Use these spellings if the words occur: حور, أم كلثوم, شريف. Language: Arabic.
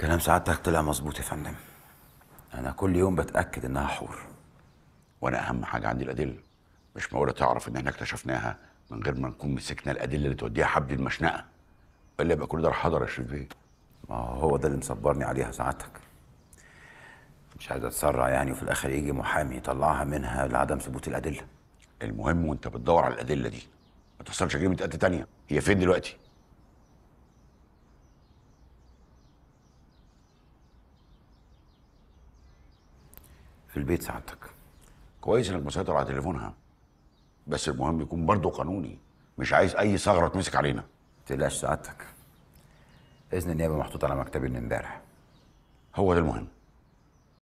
كلام سعادتك طلع مظبوط يا فندم. أنا كل يوم بتأكد إنها حور. وأنا أهم حاجة عندي الأدلة. مش معقولة تعرف إن إحنا اكتشفناها من غير ما نكون مسكنا الأدلة اللي توديها حبل المشنقة. وإلا يبقى كل ده راح حضر يا شريف بيه. ما هو ده اللي مصبرني عليها سعادتك. مش عايز أتسرع يعني وفي الآخر يجي محامي يطلعها منها لعدم ثبوت الأدلة. المهم وأنت بتدور على الأدلة دي ما تخسرش جريمة قتل تانية. هي فين دلوقتي؟ في البيت سعادتك. كويس انك مسيطر على تليفونها، بس المهم يكون برضه قانوني. مش عايز اي ثغره تمسك علينا. متقلقش سعادتك، اذن النيابه محطوط على مكتبي من امبارح. هو ده المهم.